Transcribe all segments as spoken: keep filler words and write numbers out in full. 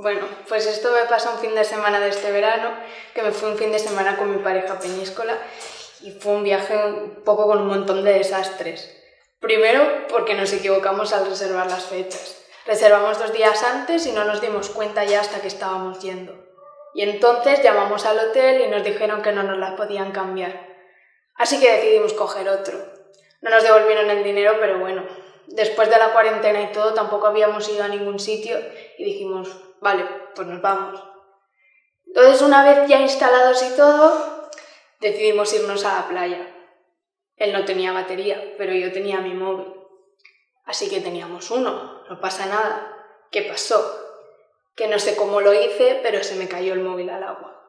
Bueno, pues esto me pasó un fin de semana de este verano, que me fui un fin de semana con mi pareja Peñíscola y fue un viaje un poco con un montón de desastres. Primero, porque nos equivocamos al reservar las fechas. Reservamos dos días antes y no nos dimos cuenta ya hasta que estábamos yendo. Y entonces llamamos al hotel y nos dijeron que no nos las podían cambiar. Así que decidimos coger otro. No nos devolvieron el dinero, pero bueno, después de la cuarentena y todo tampoco habíamos ido a ningún sitio y dijimos, vale, pues nos vamos. Entonces, una vez ya instalados y todo, decidimos irnos a la playa. Él no tenía batería, pero yo tenía mi móvil. Así que teníamos uno, no pasa nada. ¿Qué pasó? Que no sé cómo lo hice, pero se me cayó el móvil al agua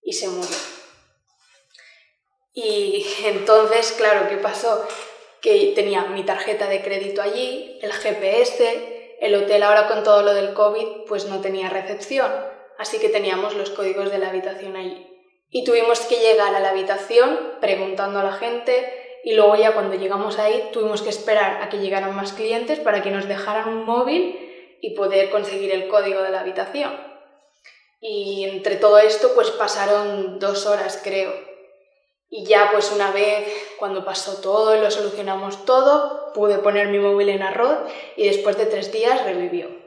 y se murió. Y entonces, claro, ¿qué pasó? Que tenía mi tarjeta de crédito allí, el G P S, el hotel ahora con todo lo del COVID, pues no tenía recepción, así que teníamos los códigos de la habitación allí. Y tuvimos que llegar a la habitación preguntando a la gente y luego ya cuando llegamos ahí tuvimos que esperar a que llegaran más clientes para que nos dejaran un móvil y poder conseguir el código de la habitación. Y entre todo esto pues pasaron dos horas, creo. Y ya pues una vez, cuando pasó todo y lo solucionamos todo, pude poner mi móvil en arroz y después de tres días revivió.